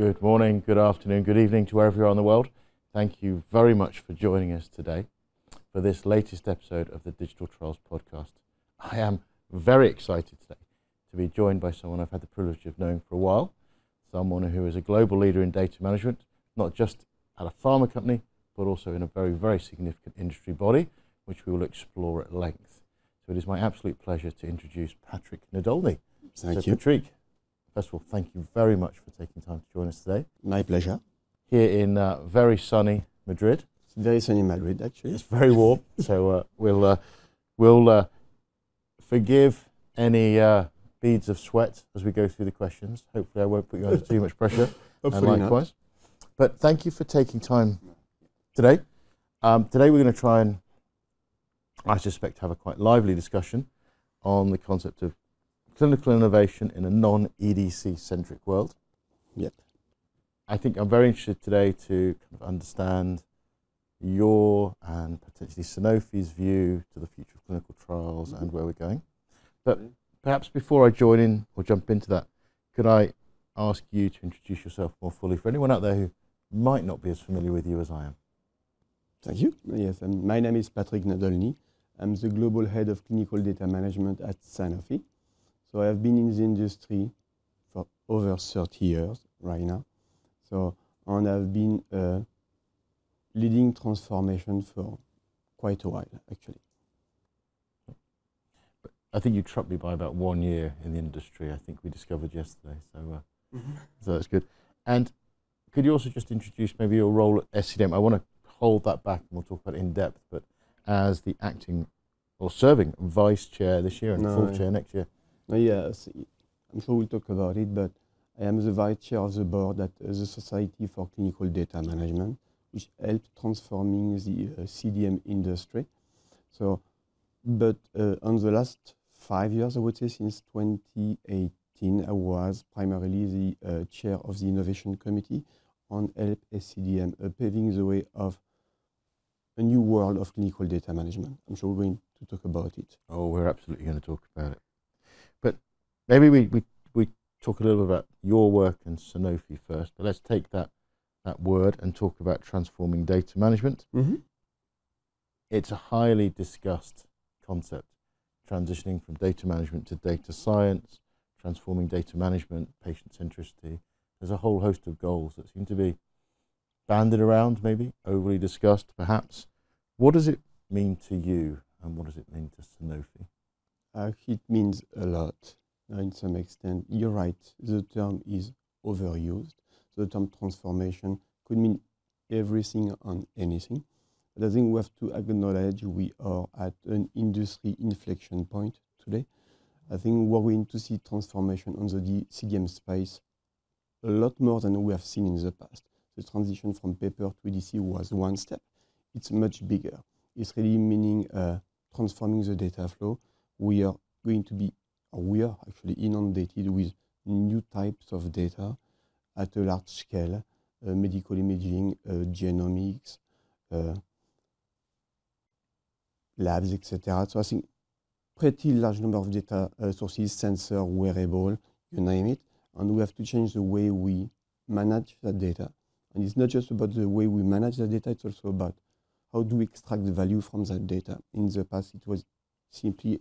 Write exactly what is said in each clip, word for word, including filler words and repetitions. Good morning, good afternoon, good evening to wherever you are in the world. Thank you very much for joining us today for this latest episode of the Digital Trials Podcast. I am very excited today to be joined by someone I've had the privilege of knowing for a while, someone who is a global leader in data management, not just at a pharma company, but also in a very, very significant industry body, which we will explore at length. So it is my absolute pleasure to introduce Patrick Nadolny. Thank you. So Patrick, first of all, thank you very much for taking time to join us today. My pleasure. Here in uh, very sunny Madrid. It's very sunny Madrid, actually. It's very warm, so uh, we'll uh, we'll uh, forgive any uh, beads of sweat as we go through the questions. Hopefully, I won't put you under too much pressure. Hopefully and likewise. Not. But thank you for taking time today. Um, today, we're going to try and, I suspect, have a quite lively discussion on the concept of clinical innovation in a non-E D C centric world. Yep. I think I'm very interested today to kind of understand your and potentially Sanofi's view to the future of clinical trials mm-hmm. and where we're going. But mm-hmm. perhaps before I join in or jump into that, could I ask you to introduce yourself more fully for anyone out there who might not be as familiar with you as I am? Thank you. Yes, um, my name is Patrick Nadolny. I'm the Global Head of Clinical Data Management at Sanofi. So I have been in the industry for over thirty years right now. So, and I've been uh, leading transformation for quite a while, actually. I think you trumped me by about one year in the industry, I think we discovered yesterday, so, uh, mm-hmm. so that's good. And could you also just introduce maybe your role at S C D M? I want to hold that back and we'll talk about it in depth, but as the acting or serving vice chair this year and no, full yeah. chair next year. Yes, I'm sure we'll talk about it, but I am the vice chair of the board at uh, the Society for Clinical Data Management, which helps transforming the uh, C D M industry. So, but uh, on the last five years, I would say since twenty eighteen, I was primarily the uh, chair of the Innovation Committee on Help S C D M, uh, paving the way of a new world of clinical data management. I'm sure we're going to talk about it. Oh, we're absolutely going to talk about it. But maybe we, we, we talk a little about your work and Sanofi first, but let's take that, that word and talk about transforming data management. Mm-hmm. It's a highly discussed concept, transitioning from data management to data science, transforming data management, patient centricity. There's a whole host of goals that seem to be banded around, maybe, overly discussed, perhaps. What does it mean to you and what does it mean to Sanofi? Uh, it means a lot, uh, in some extent. You're right, the term is overused. The term transformation could mean everything and anything. But I think we have to acknowledge we are at an industry inflection point today. I think we're going to see transformation on the C D M space a lot more than we have seen in the past. The transition from paper to E D C was one step. It's much bigger. It's really meaning uh, transforming the data flow. We are going to be, or we are actually inundated with new types of data at a large scale, uh, medical imaging, uh, genomics, uh, labs, et cetera. So I think pretty large number of data uh, sources, sensor, wearable, you name it. And we have to change the way we manage that data. And it's not just about the way we manage the data, it's also about how do we extract the value from that data. In the past, it was simply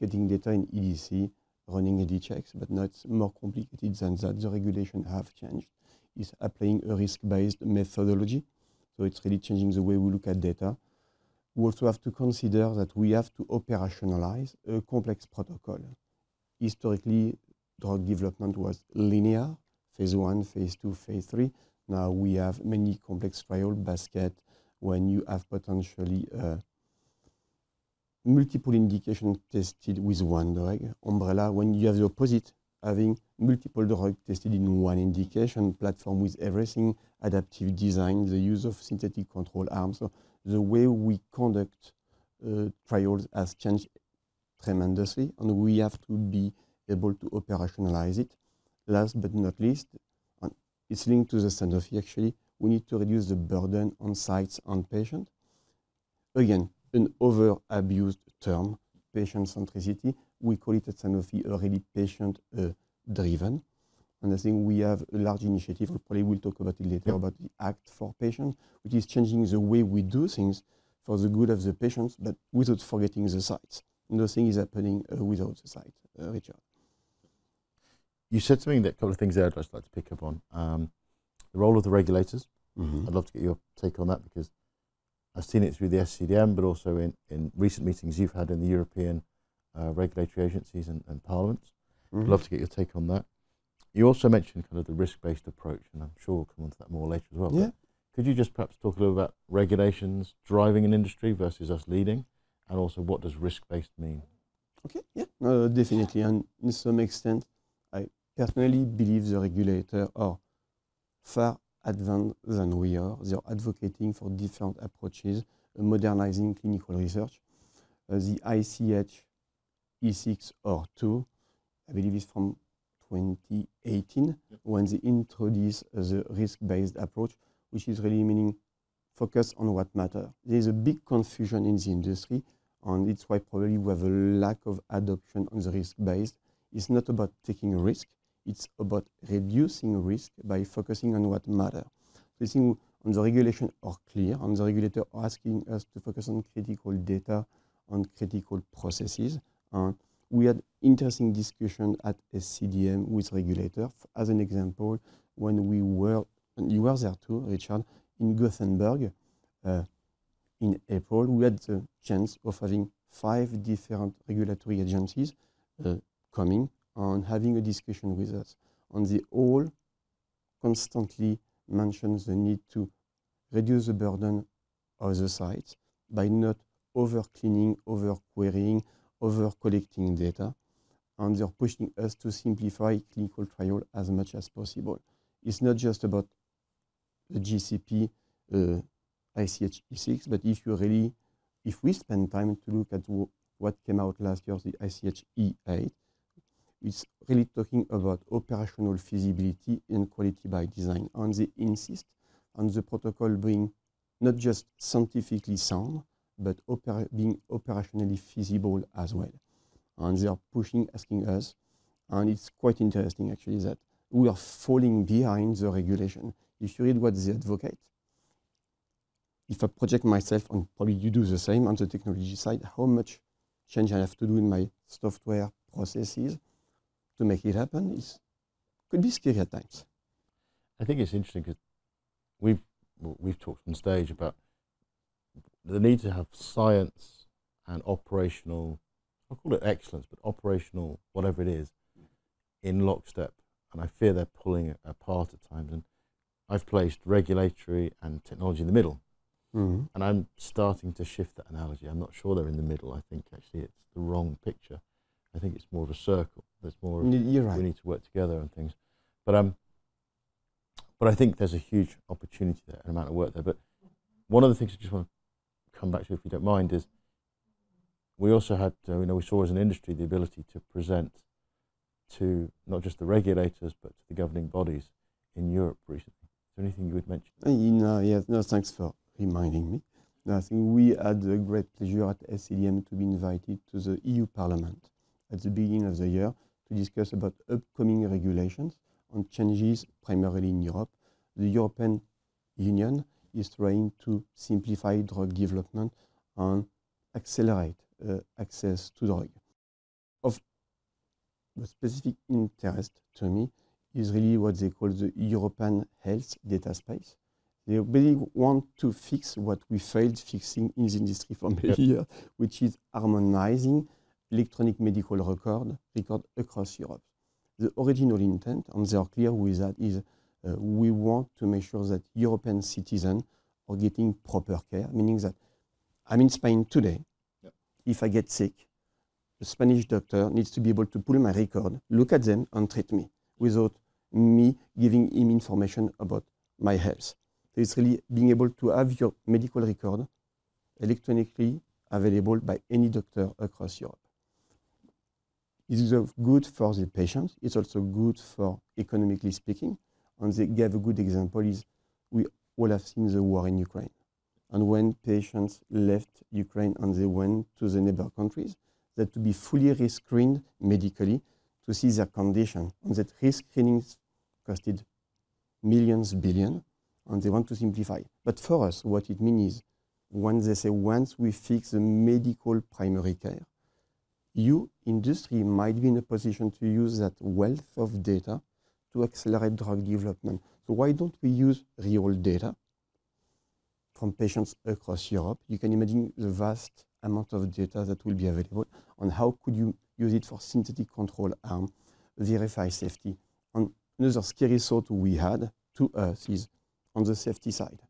getting data in E D C, running E D checks, but now it's more complicated than that. The regulation have changed. It's applying a risk-based methodology, so it's really changing the way we look at data. We also have to consider that we have to operationalize a complex protocol. Historically, drug development was linear, phase one, phase two, phase three. Now we have many complex trial baskets when you have potentially uh, multiple indications tested with one drug, umbrella, when you have the opposite, having multiple drugs tested in one indication, platform with everything, adaptive design, the use of synthetic control arms. So the way we conduct uh, trials has changed tremendously, and we have to be able to operationalize it. Last but not least, and it's linked to the Sanofi actually, we need to reduce the burden on sites and patients. Again, an over-abused term, patient centricity. We call it at Sanofi already patient-driven. Uh, And I think we have a large initiative, we probably will talk about it later, yeah. about the Act for Patients, which is changing the way we do things for the good of the patients, but without forgetting the sites. Nothing is happening uh, without the site, uh, Richard. You said something, that couple of things there I'd just like to pick up on. Um, the role of the regulators. Mm-hmm. I'd love to get your take on that, because I've seen it through the S C D M, but also in, in recent meetings you've had in the European uh, regulatory agencies and, and parliaments. Mm-hmm. I'd love to get your take on that. You also mentioned kind of the risk-based approach, and I'm sure we'll come on to that more later as well. Yeah. Could you just perhaps talk a little about regulations driving an industry versus us leading, and also what does risk-based mean? Okay, yeah, uh, definitely. And in some extent, I personally believe the regulators are far advanced than we are. They are advocating for different approaches, uh, modernizing clinical research. Uh, the I C H E six R two, I believe, is from twenty eighteen, yep. when they introduced uh, the risk-based approach, which is really meaning focus on what matters. There is a big confusion in the industry, and it's why probably we have a lack of adoption on the risk-based. It's not about taking a risk, it's about reducing risk by focusing on what matters. So I think on the regulation are clear, and the regulator are asking us to focus on critical data, on critical processes. And we had interesting discussion at S C D M with regulators. As an example, when we were, and you were there too, Richard, in Gothenburg uh, in April, we had the chance of having five different regulatory agencies uh, coming and having a discussion with us. And they all constantly mention the need to reduce the burden of the sites by not over-cleaning, over-querying, over-collecting data, and they're pushing us to simplify clinical trial as much as possible. It's not just about the G C P uh, I C H E six, but if you really, if we spend time to look at w what came out last year, the I C H E eight, it's really talking about operational feasibility and quality by design. And they insist on the protocol being not just scientifically sound, but opera being operationally feasible as well. And they are pushing, asking us, and it's quite interesting actually that we are falling behind the regulation. If you read what they advocate, if I project myself, and probably you do the same on the technology side, how much change I have to do in my software processes to make it happen, is could be scary at times. I think it's interesting because we've, we've talked on stage about the need to have science and operational, I'll call it excellence, but operational, whatever it is, in lockstep. And I fear they're pulling it apart at times. And I've placed regulatory and technology in the middle. Mm-hmm. And I'm starting to shift that analogy. I'm not sure they're in the middle. I think actually it's the wrong picture. I think it's more of a circle. There's more of You're right. we need to work together and things. But, um, but I think there's a huge opportunity there, an amount of work there. But one of the things I just want to come back to, if you don't mind, is we also had, uh, you know, we saw as an industry the ability to present to not just the regulators but to the governing bodies in Europe recently. Is there anything you would mention? Uh, you know, yes, no, thanks for reminding me. No, I think we had the great pleasure at S C D M to be invited to the E U Parliament at the beginning of the year to discuss about upcoming regulations on changes primarily in Europe. The European Union is trying to simplify drug development and accelerate uh, access to drug. Of specific interest to me is really what they call the European Health Data Space. They really want to fix what we failed fixing in the industry for many years, which is harmonizing electronic medical record, record across Europe. The original intent, and they are clear with that, is Uh, we want to make sure that European citizens are getting proper care, meaning that I'm in Spain today. Yep. If I get sick, a Spanish doctor needs to be able to pull my record, look at them, and treat me without me giving him information about my health. So it's really being able to have your medical record electronically available by any doctor across Europe. It's good for the patients. It's also good for, economically speaking. And they gave a good example is we all have seen the war in Ukraine. And when patients left Ukraine and they went to the neighbor countries, they had to be fully rescreened medically to see their condition. And that rescreening costed millions, billions, and they want to simplify. But for us, what it means is, once they say, once we fix the medical primary care, you, industry, might be in a position to use that wealth of data to accelerate drug development. So why don't we use real data from patients across Europe? You can imagine the vast amount of data that will be available, and how could you use it for synthetic control arm, verify safety. And another scary thought we had to us is on the safety side.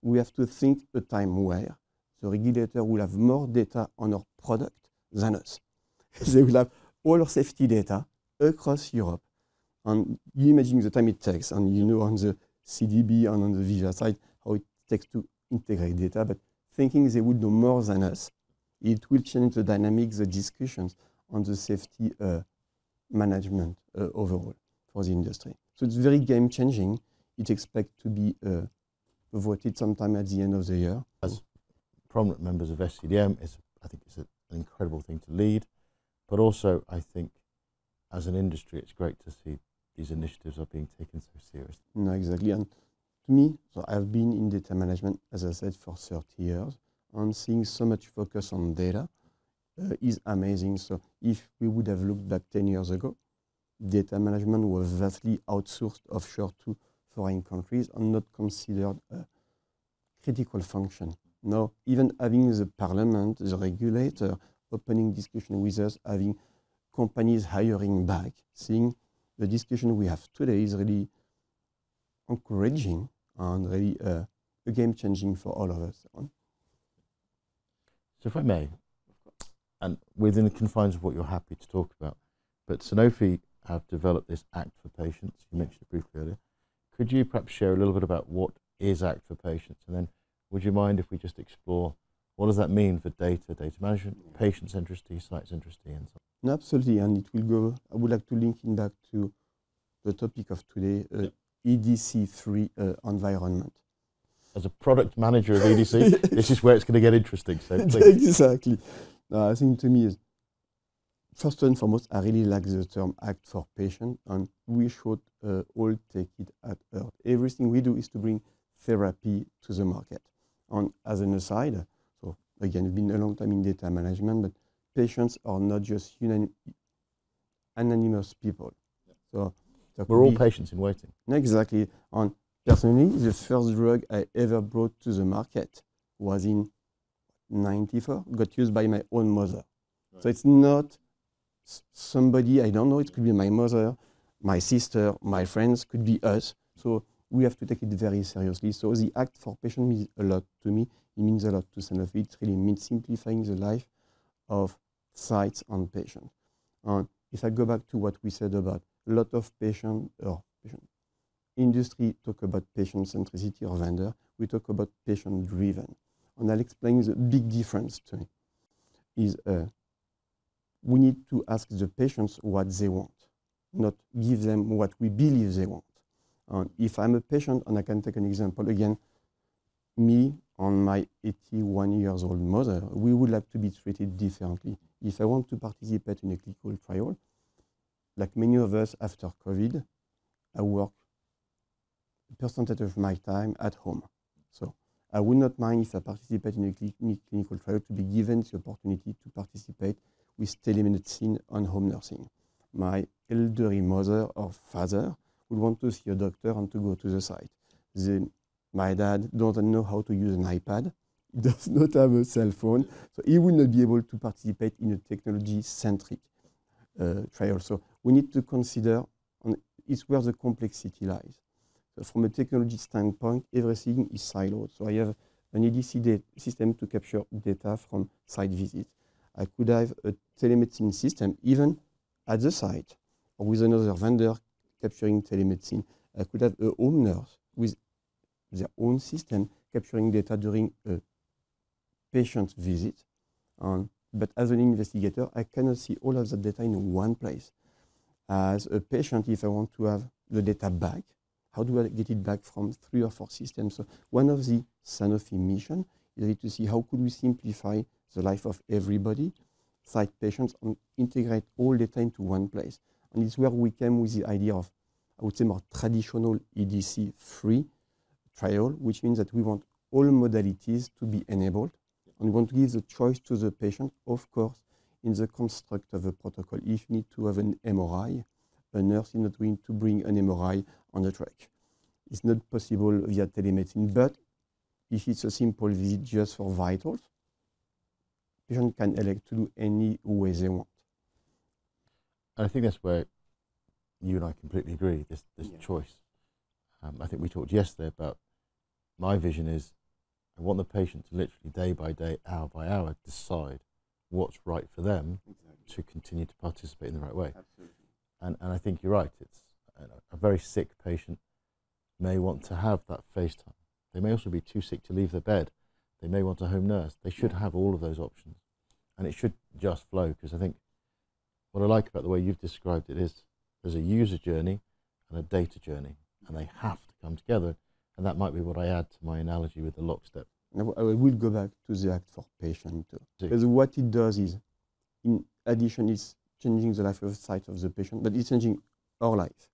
We have to think a time where the regulator will have more data on our product than us. They will have all our safety data across Europe. And you imagine the time it takes, and you know on the C D B and on the Veeva side how it takes to integrate data, but thinking they would know more than us, it will change the dynamics, the discussions on the safety uh, management uh, overall for the industry. So it's very game-changing. It's expected to be uh, voted sometime at the end of the year. As prominent members of S C D M, it's, I think it's an incredible thing to lead, but also I think as an industry, it's great to see these initiatives are being taken so seriously. No, exactly. And to me, so I've been in data management, as I said, for thirty years, and seeing so much focus on data uh, is amazing. So if we would have looked back ten years ago, data management was vastly outsourced offshore to foreign countries and not considered a critical function. Now, even having the parliament, the regulator, opening discussion with us, having companies hiring back, seeing the discussion we have today is really encouraging and really uh, a game-changing for all of us. So if I may, and within the confines of what you're happy to talk about, but Sanofi have developed this Act for Patients. You mentioned it briefly earlier. Could you perhaps share a little bit about what is Act for Patients? And then would you mind if we just explore what does that mean for data, data management, patient centricity, site centricity, and so on? No, absolutely, and it will go, I would like to link in back to the topic of today, uh, yep. E D C three uh, environment. As a product manager of E D C, yes. This is where it's going to get interesting. So exactly. No, I think to me, is, first and foremost, I really like the term Act for Patient, and we should uh, all take it at heart. Everything we do is to bring therapy to the market. And as an aside, so again, it's been a long time in data management, but patients are not just anonymous people. Yeah. So we're all patients in waiting. Exactly. And personally, the first drug I ever brought to the market was in ninety-four, got used by my own mother. Right. So it's not somebody I don't know. It could be my mother, my sister, my friends, could be us. So we have to take it very seriously. So the Act for Patients means a lot to me. It means a lot to Sanofi. It really means simplifying the life of sites and patients. And if I go back to what we said about a lot of patient or patient industry talk about patient centricity or vendor, we talk about patient driven. And I'll explain the big difference to me is uh, we need to ask the patients what they want, not give them what we believe they want. And if I'm a patient, and I can take an example again, me, on my eighty-one years old mother, we would like to be treated differently. If I want to participate in a clinical trial, like many of us after COVID, I work a percentage of my time at home. So I would not mind if I participate in a clinical trial to be given the opportunity to participate with telemedicine and home nursing. My elderly mother or father would want to see a doctor and to go to the site. They My dad doesn't know how to use an iPad, he does not have a cell phone, so he will not be able to participate in a technology-centric uh, trial. So we need to consider, on, it's where the complexity lies. So from a technology standpoint, everything is siloed. So I have an E D C system to capture data from site visits. I could have a telemedicine system, even at the site, or with another vendor capturing telemedicine. I could have a home nurse with their own system capturing data during a patient visit. Um, but as an investigator, I cannot see all of the data in one place. As a patient, if I want to have the data back, how do I get it back from three or four systems? So one of the Sanofi mission is to see how could we simplify the life of everybody, site patients, and integrate all data into one place. And it's where we came with the idea of I would say, more traditional E D C-free trial, which means that we want all modalities to be enabled, and we want to give the choice to the patient, of course, in the construct of a protocol. If you need to have an M R I, a nurse is not going to bring an M R I on the track. It's not possible via telemedicine, but if it's a simple visit just for vitals, patient can elect to do any way they want. And I think that's where you and I completely agree, this, this yeah. choice. Um, I think we talked yesterday about my vision is I want the patient to literally day by day, hour by hour, decide what's right for them exactly. to continue to participate in the right way. Absolutely. And, and I think you're right. It's a, a very sick patient may want to have that face time. They may also be too sick to leave their bed. They may want a home nurse. They should have all of those options. And it should just flow, because I think what I like about the way you've described it is there's a user journey and a data journey, and they have to come together. And that might be what I add to my analogy with the lockstep. I will go back to the Act for Patient too. Because what it does is, in addition, it's changing the life of sight of the patient, but it's changing our life.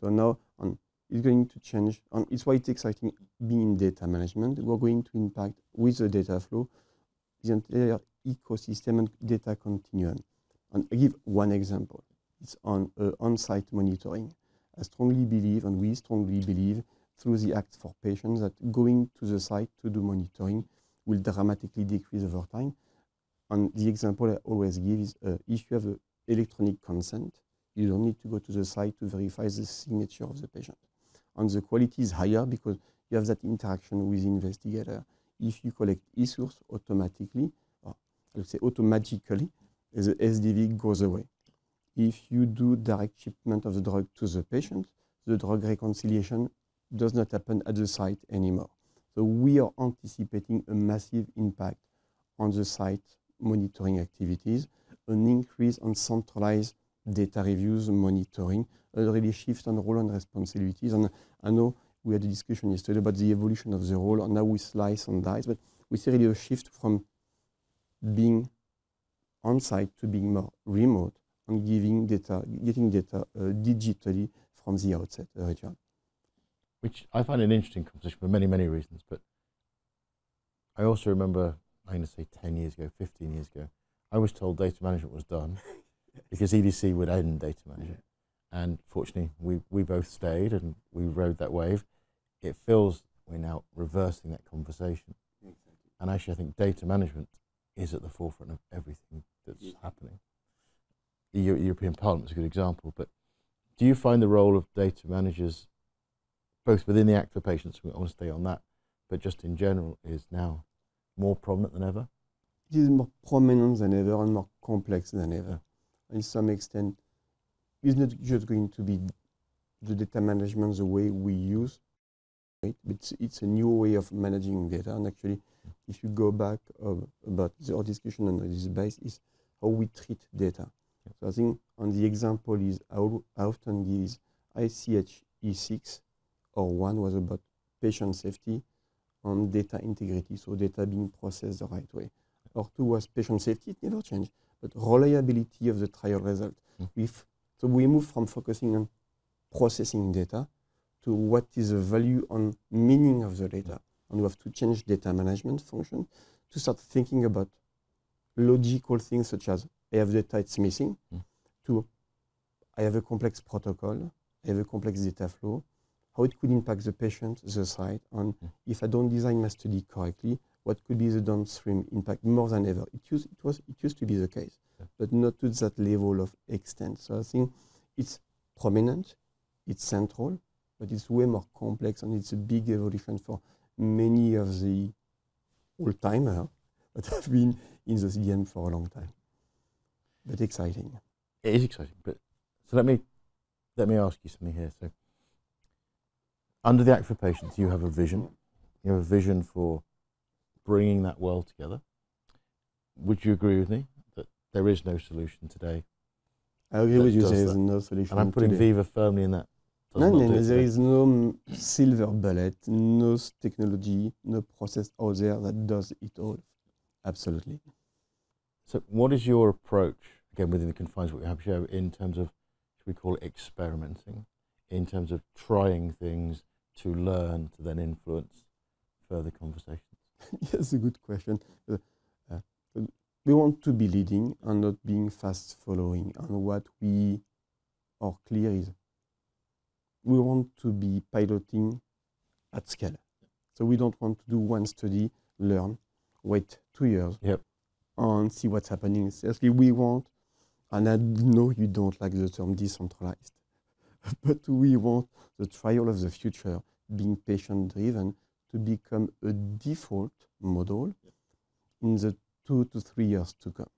So now on, it's going to change, and it's why it's exciting being in data management. We're going to impact with the data flow, the entire ecosystem and data continuum. And I give one example. It's on uh, on-site monitoring. I strongly believe, and we strongly believe, through the Act for Patients, that going to the site to do monitoring will dramatically decrease over time. And the example I always give is uh, if you have a electronic consent, you don't need to go to the site to verify the signature of the patient. And the quality is higher because you have that interaction with the investigator. If you collect e-source automatically, or I would say automatically, the S D V goes away. If you do direct shipment of the drug to the patient, the drug reconciliation does not happen at the site anymore. So we are anticipating a massive impact on the site monitoring activities, an increase on centralized data reviews and monitoring, a really shift on role and responsibilities. And I know we had a discussion yesterday about the evolution of the role, and now we slice and dice, but we see really a shift from being on-site to being more remote and giving data, getting data uh, digitally from the outset, uh, Richard. Which I find an interesting conversation for many, many reasons, but I also remember, I'm going to say ten years ago, fifteen years ago, I was told data management was done because E D C would end data management. Yeah. And fortunately, we, we both stayed and we rode that wave. It feels we're now reversing that conversation. Exactly. And actually, I think data management is at the forefront of everything that's yeah. happening. The Euro European Parliament is a good example, but do you find the role of data managers, both within the Act for Patients, I want to stay on that, but just in general, is now more prominent than ever? It is more prominent than ever and more complex than ever. Yeah. In some extent, it's not just going to be the data management the way we use it, but it's, it's a new way of managing data. And actually, yeah. if you go back uh, about the, our discussion on this base, is how we treat data. Yeah. So I think on the example is how I often give is I C H E six R two was about patient safety and data integrity, so data being processed the right way. R two was patient safety, it never changed, but reliability of the trial result. Mm-hmm. If, so we move from focusing on processing data to what is the value and meaning of the data. And we have to change data management function to start thinking about logical things such as I have data, it's missing, mm-hmm. to I have a complex protocol, I have a complex data flow, how it could impact the patient, the site, and yeah. if I don't design my study correctly, what could be the downstream impact more than ever. It used, it was, it used to be the case, yeah. but not to that level of extent. So I think it's prominent, it's central, but it's way more complex, and it's a big evolution for many of the old-timers that have been in the C D M for a long time. But exciting. It is exciting. But so let me, let me ask you something here. So under the Act for Patients, you have a vision. You have a vision for bringing that world together. Would you agree with me that there is no solution today? I agree with you, there is no solution today. And I'm putting Veeva firmly in that. No, no, no, there is no silver bullet, no technology, no process out there that does it all. Absolutely. So what is your approach, again, within the confines of what you have to show, in terms of, should we call it experimenting? in terms of trying things to learn to then influence further conversations? Yes, a good question. Uh, uh, we want to be leading and not being fast following. And what we are clear is we want to be piloting at scale. So we don't want to do one study, learn, wait two years, yep, and see what's happening. Seriously, we want, and I know you don't like the term decentralized, but we want the trial of the future, being patient-driven, to become a default model in the two to three years to come.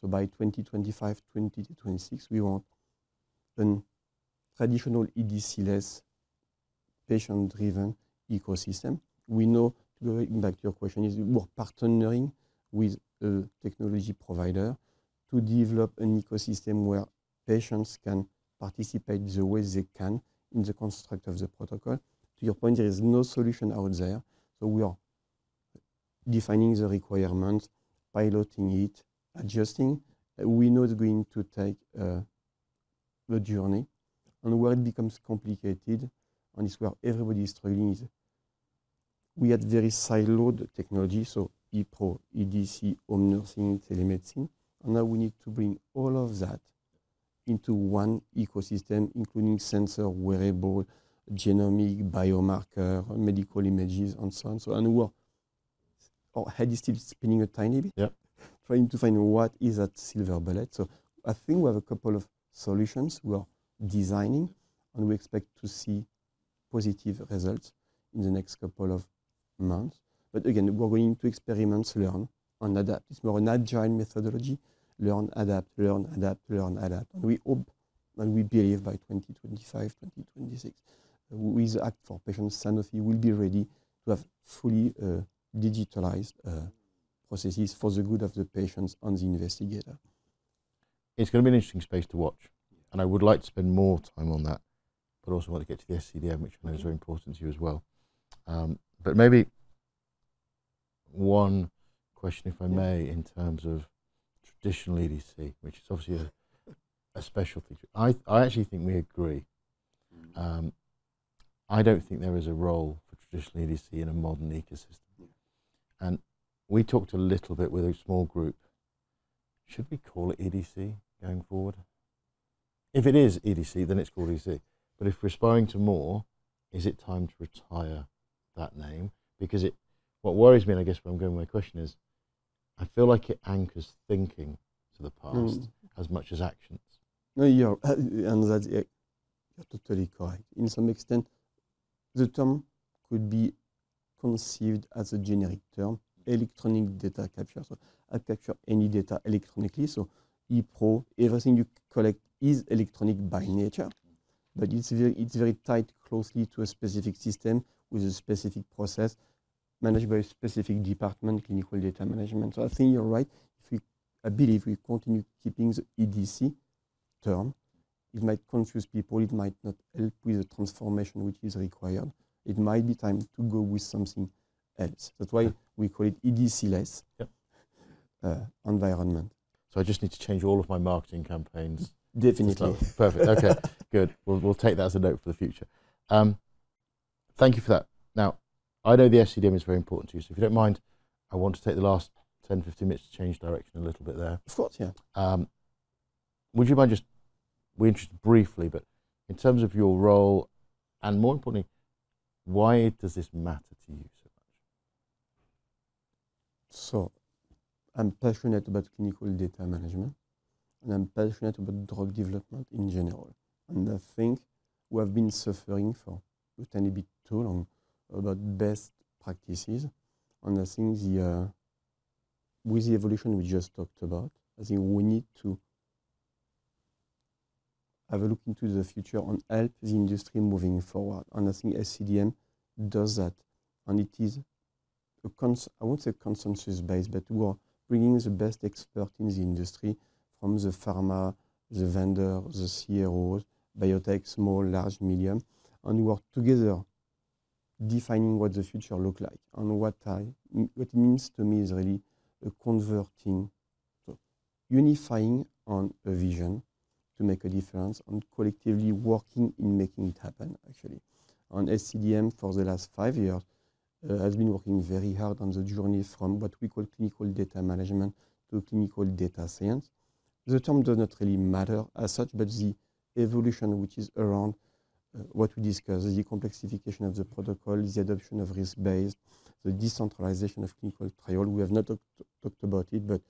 So by twenty twenty-five, twenty twenty-six, we want a traditional E D C-less, patient-driven ecosystem. We know, going back to your question, is we're partnering with a technology provider to develop an ecosystem where patients can participate the way they can in the construct of the protocol. To your point, there is no solution out there. So we are defining the requirements, piloting it, adjusting. We know it's going to take uh, a journey. And where it becomes complicated, and it's where everybody is struggling, is we had very siloed technology, so ePRO, E D C, home nursing, telemedicine. And now we need to bring all of that into one ecosystem, including sensor, wearable, genomic, biomarker, medical images, and so on. So, and we're, our head is still spinning a tiny bit, yep, trying to find what is that silver bullet. So I think we have a couple of solutions we are designing, and we expect to see positive results in the next couple of months. But again, we're going to experiment, learn, and adapt. It's more an agile methodology. Learn, adapt, learn, adapt, learn, adapt. And we hope and we believe by twenty twenty-five, twenty twenty-six, with the Act for Patients, Sanofi will be ready to have fully uh, digitalized uh, processes for the good of the patients and the investigator. It's going to be an interesting space to watch. And I would like to spend more time on that, but also want to get to the S C D M, which I know is very important to you as well. Um, but maybe one question, if I may, in terms of traditional E D C, which is obviously a, a special feature. I, I actually think we agree. Um, I don't think there is a role for traditional E D C in a modern ecosystem. And we talked a little bit with a small group. Should we call it E D C going forward? If it is E D C, then it's called E D C. But if we're aspiring to more, is it time to retire that name? Because it, what worries me, and I guess where I'm going with my question is, I feel like it anchors thinking to the past mm. as much as actions. No, you're, uh, and that's, uh, you're totally correct. In some extent, the term could be conceived as a generic term, electronic data capture. So I capture any data electronically. So ePRO, everything you collect is electronic by nature, but it's very, it's very tied closely to a specific system with a specific process, managed by a specific department, clinical data management. So I think you're right. If we, I believe we continue keeping the E D C term, it might confuse people, it might not help with the transformation which is required. It might be time to go with something else. That's why we call it E D C-less yep. uh, environment. So I just need to change all of my marketing campaigns. Definitely. Perfect, okay, good. We'll, we'll take that as a note for the future. Um, thank you for that. Now, I know the S C D M is very important to you, so if you don't mind, I want to take the last ten, fifteen minutes to change direction a little bit there. Of course, yeah. Um, would you mind just, we're interested briefly, but in terms of your role, and more importantly, why does this matter to you so much? So, I'm passionate about clinical data management, and I'm passionate about drug development in general. And I think we have been suffering for a tiny bit too long about best practices, and I think the uh, with the evolution we just talked about, I think we need to have a look into the future and help the industry moving forward. And I think S C D M does that, and it is a cons I won't say consensus based, but we are bringing the best expert in the industry from the pharma, the vendor, the C R Os, biotech, small, large, medium, and we are together defining what the future looks like. And what I, what it means to me is really a converting, so unifying on a vision to make a difference and collectively working in making it happen, actually. And S C D M for the last five years uh, has been working very hard on the journey from what we call clinical data management to clinical data science. The term does not really matter as such, but the evolution which is around uh, what we discuss, the complexification of the protocol, the adoption of risk-based, the decentralization of clinical trial. We have not talk talked about it, but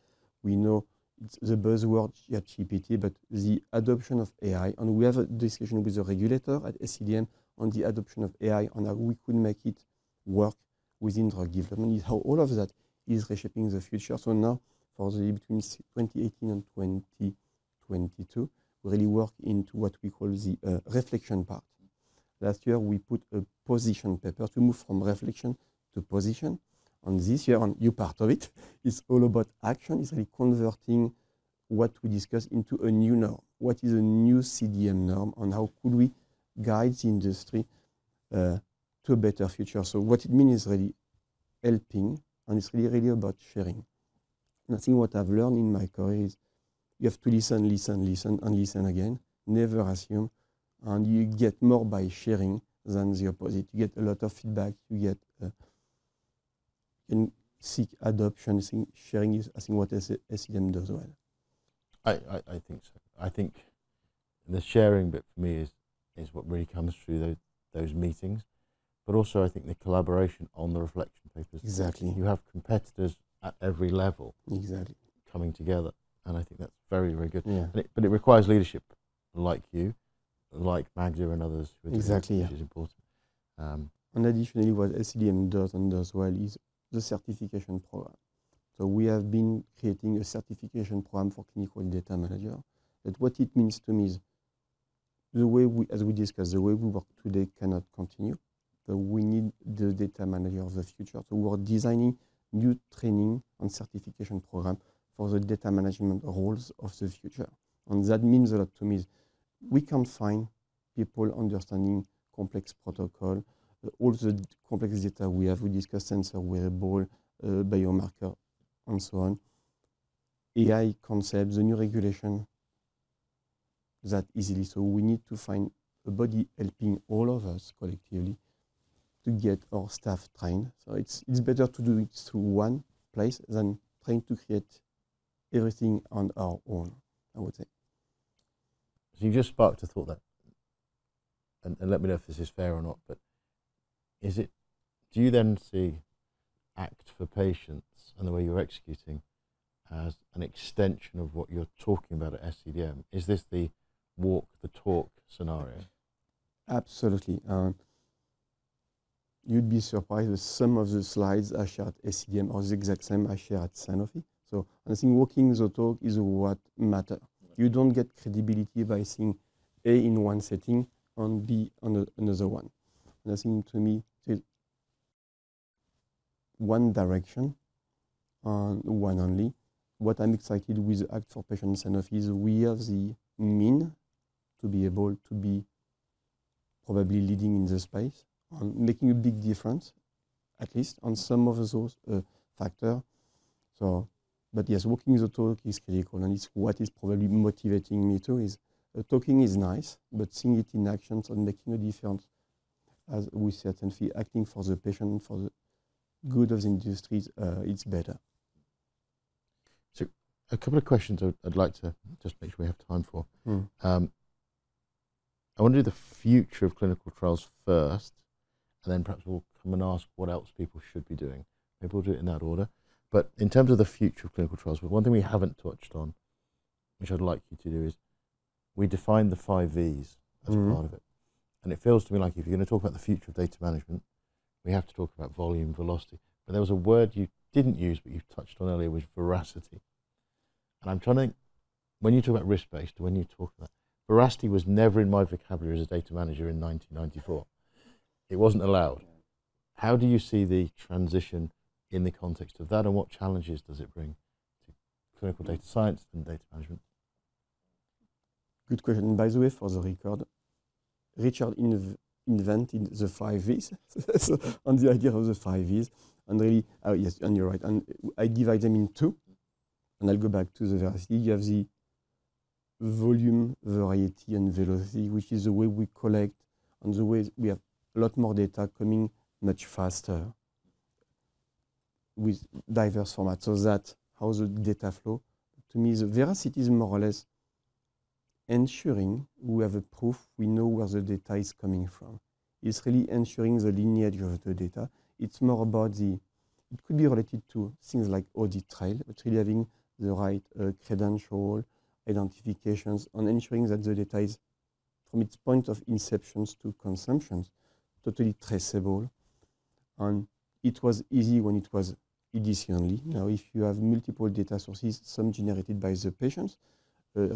we know it's the buzzword at G P T, but the adoption of A I, and we have a discussion with the regulator at S C D M on the adoption of A I and how we could make it work within drug development, is how all of that is reshaping the future. So now, for the between twenty eighteen and twenty twenty-two, we really work into what we call the uh, reflection part. Last year, we put a position paper to move from reflection to position. And this year, and you part of it, it's all about action. It's really converting what we discuss into a new norm. What is a new C D M norm, and how could we guide the industry uh, to a better future? So what it means is really helping, and it's really, really about sharing. And I think what I've learned in my career is you have to listen, listen, listen, and listen again. Never assume, and you get more by sharing than the opposite. You get a lot of feedback. You get uh, and seek adoption. Sharing is, I think, what S C D M does well. I, I, I think so. I think the sharing bit for me is, is what really comes through those, those meetings, but also I think the collaboration on the reflection papers. Exactly. You have competitors at every level exactly coming together, and I think that's very, very good. Yeah. And it, but it requires leadership like you, like Magda and others. Exactly, yeah. Which is important. Um, and additionally, what S C D M does and does well is the certification program. So we have been creating a certification program for clinical data manager. But what it means to me is the way we, as we discussed, the way we work today cannot continue. So we need the data manager of the future. So we're designing new training and certification program for the data management roles of the future. And that means a lot to me is we can't find people understanding complex protocol, all the complex data we have. We discuss sensor, wearable, uh, biomarker, and so on. A I concepts, the new regulation, that easily. So we need to find a body helping all of us collectively to get our staff trained. So it's, it's better to do it through one place than trying to create everything on our own, I would say. So you just sparked a thought there, and, and let me know if this is fair or not, but is it, do you then see Act for Patients and the way you're executing as an extension of what you're talking about at S C D M? Is this the walk the talk scenario? Absolutely. Um, you'd be surprised that some of the slides I share at S C D M are the exact same I share at Sanofi. So I think walking the talk is what matters. You don't get credibility by saying A in one setting and B on a, another one. I think to me, it's one direction and one only. What I'm excited with the Act for Patients and Sanofi is we have the mean to be able to be probably leading in the space and making a big difference, at least on some of those uh, factors. So, but yes, walking the talk is critical, and it's what is probably motivating me too. Is uh, talking is nice, but seeing it in actions and making a difference. As we said, and acting for the patient, for the good of the industry, uh, it's better. So a couple of questions I'd, I'd like to just make sure we have time for. Mm. Um, I want to do the future of clinical trials first, and then perhaps we'll come and ask what else people should be doing. Maybe we'll do it in that order. But in terms of the future of clinical trials, one thing we haven't touched on, which I'd like you to do, is we defined the five V's as mm. part of it. And it feels to me like if you're going to talk about the future of data management, we have to talk about volume, velocity. But there was a word you didn't use, but you touched on earlier, was veracity. And I'm trying to think, when you talk about risk-based, when you talk about veracity, was never in my vocabulary as a data manager in nineteen ninety-four. It wasn't allowed. How do you see the transition in the context of that, and what challenges does it bring to clinical data science and data management? Good question. By the way, for the record, Richard inv invented the five V's, so, on the idea of the five V's, and really, oh yes, and you're right, and I divide them in two, and I'll go back to the veracity. You have the volume, variety, and velocity, which is the way we collect and the way we have a lot more data coming much faster with diverse formats. So that how the data flow, to me, the veracity is more or less ensuring we have a proof, we know where the data is coming from. It's really ensuring the lineage of the data. It's more about the, it could be related to things like audit trail, but really having the right uh, credential, identifications, and ensuring that the data is, from its point of inceptions to consumptions, totally traceable. And it was easy when it was E D C only. Now, if you have multiple data sources, some generated by the patients, uh,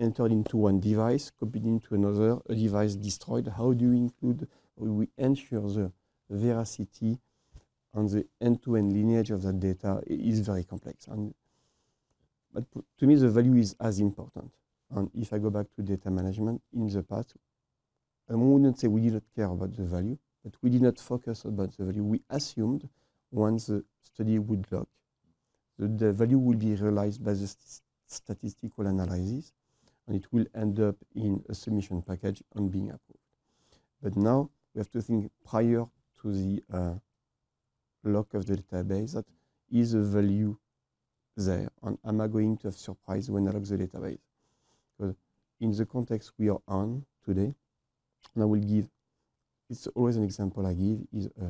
entered into one device, copied into another, a device destroyed, how do you include, we ensure the veracity and the end-to-end lineage of that data is very complex. And but to me, the value is as important. And if I go back to data management, in the past, I wouldn't say we did not care about the value, but we did not focus about the value. We assumed once the study would lock, that the value will be realized by the st statistical analysis, and it will end up in a submission package and being approved. But now we have to think prior to the uh, lock of the database, that is a value there, and am I going to have surprise when I lock the database? Because in the context we are on today, and I will give, it's always an example I give, is uh,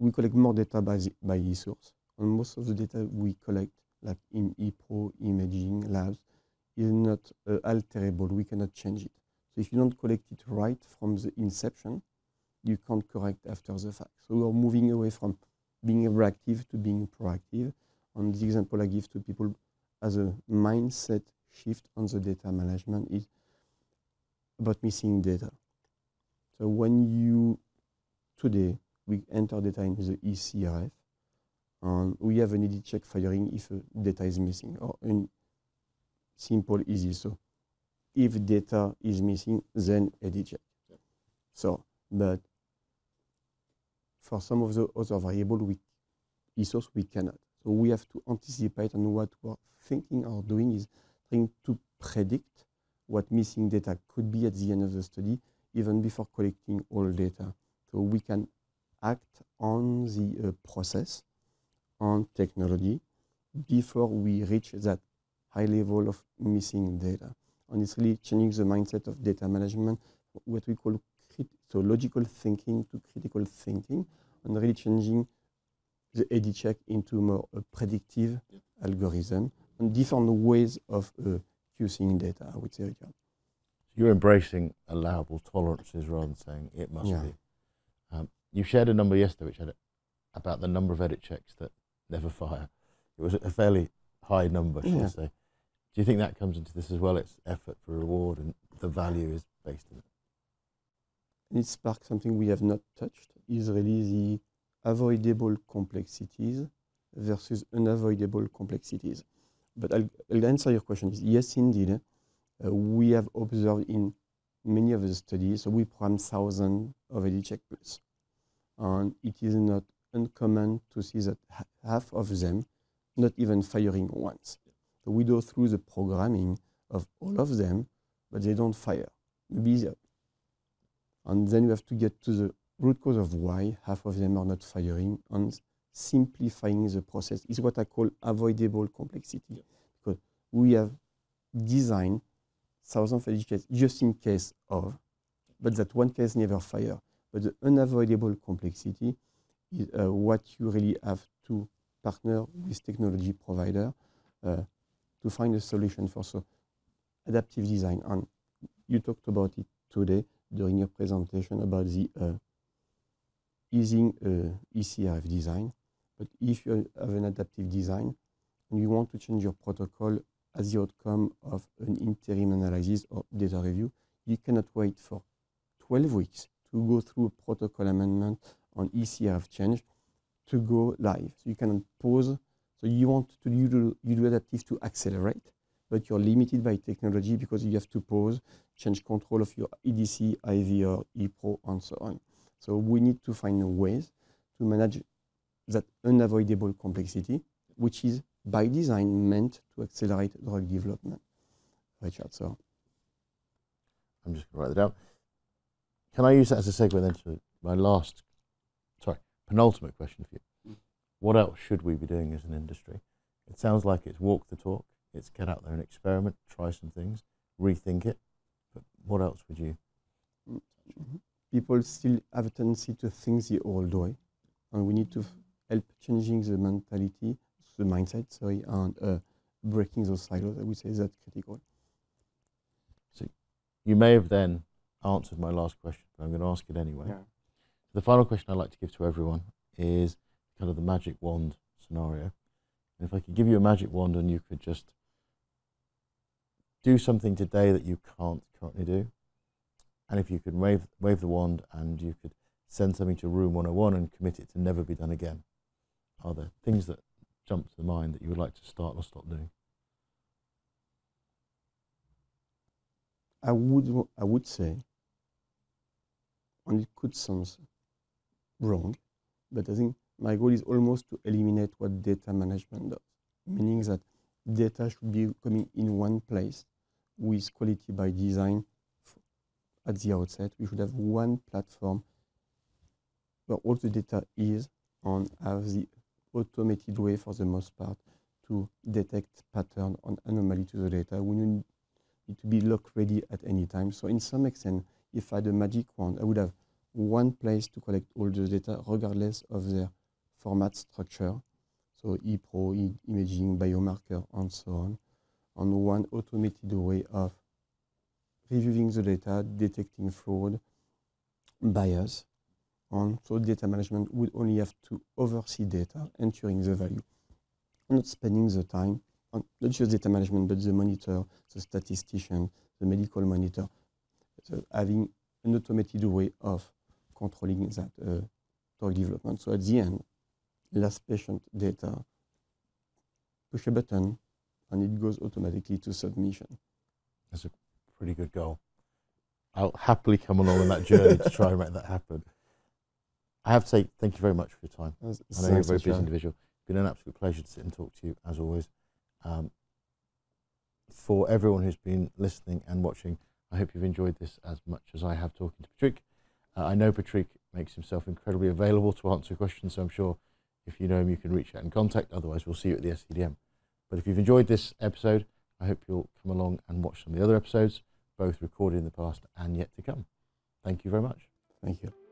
we collect more data by the, by the source, and most of the data we collect, like in ePRO, imaging, labs, is not uh, alterable. We cannot change it. So if you don't collect it right from the inception, you can't correct after the fact. So we are moving away from being reactive to being proactive. And the example I give to people as a mindset shift on the data management is about missing data. So when you, today, we enter data into the E C R F, and we have an E D check firing if uh, data is missing, or in simple, easy. So if data is missing, then E D check. Yeah. So, but for some of the other variables, we, resource, we cannot. So we have to anticipate, and what we're thinking or doing is trying to predict what missing data could be at the end of the study, even before collecting all data. So we can act on the uh, process, on technology, before we reach that high level of missing data. And it's really changing the mindset of data management, what we call so logical thinking to critical thinking, and really changing the E D check into more a predictive yeah. algorithm and different ways of uh, using data, I would say, Richard. You're embracing allowable tolerances rather than saying it must yeah. be. Um, you shared a number yesterday, which had about the number of edit checks that never fire. It was a fairly high number, should yeah. I say. Do you think that comes into this as well? It's effort for reward, and the value is based on it. And it sparks something we have not touched, is really the avoidable complexities versus unavoidable complexities. But I'll, I'll answer your question. Yes, indeed. Uh, we have observed in many of the studies, so we program thousands of edit check plus. And it is not uncommon to see that half of them not even firing once. So we go through the programming of all of them, but they don't fire. Maybe. And then you have to get to the root cause of why half of them are not firing, and simplifying the process is what I call avoidable complexity. Because we have designed thousands of edit checks just in case of, but that one case never fire. But the unavoidable complexity is uh, what you really have to partner with technology provider uh, to find a solution for. So adaptive design, and you talked about it today during your presentation about the uh, easing uh, E C R F design. But if you have an adaptive design and you want to change your protocol as the outcome of an interim analysis or data review, you cannot wait for twelve weeks to go through a protocol amendment on E C R F change to go live. So you cannot pause. So you want to you do, you do adaptive to accelerate, but you're limited by technology because you have to pause, change control of your E D C, I V R, ePRO, and so on. So we need to find ways to manage that unavoidable complexity, which is by design meant to accelerate drug development. Richard, so. I'm just going to write that down. Can I use that as a segue then to my last, sorry, penultimate question for you? What else should we be doing as an industry? It sounds like it's walk the talk, it's get out there and experiment, try some things, rethink it, but what else would you? People still have a tendency to think the old way, and we need to help changing the mentality, the mindset, sorry, and uh, breaking those silos. I would say that's critical. So you may have then answered my last question, but I'm going to ask it anyway. Yeah. The final question I'd like to give to everyone is kind of the magic wand scenario. And if I could give you a magic wand and you could just do something today that you can't currently do, and if you could wave, wave the wand and you could send something to Room one oh one and commit it to never be done again, are there things that jump to the mind that you would like to start or stop doing? I would, I would say, and it could sound wrong, but I think my goal is almost to eliminate what data management does, meaning that data should be coming in one place with quality by design. At the outset, we should have one platform where all the data is, and have the automated way for the most part to detect pattern and anomaly to the data. We need to be lock ready at any time. So in some extent, if I had a magic wand, I would have one place to collect all the data regardless of their format structure. So ePRO, e imaging, biomarker, and so on. And one automated way of reviewing the data, detecting fraud, bias. And so data management would only have to oversee data, ensuring the value, not spending the time on not just data management, but the monitor, the statistician, the medical monitor, so having an automated way of controlling that uh, drug development. So at the end, last patient data, push a button, and it goes automatically to submission. That's a pretty good goal. I'll happily come along on that journey to try and make that happen. I have to say thank you very much for your time. It's I know nice you're a very busy individual. It's been an absolute pleasure to sit and talk to you, as always. Um, for everyone who's been listening and watching, I hope you've enjoyed this as much as I have talking to Patrick. Uh, I know Patrick makes himself incredibly available to answer questions, so I'm sure if you know him, you can reach out and contact. Otherwise, we'll see you at the S C D M. But if you've enjoyed this episode, I hope you'll come along and watch some of the other episodes, both recorded in the past and yet to come. Thank you very much. Thank you.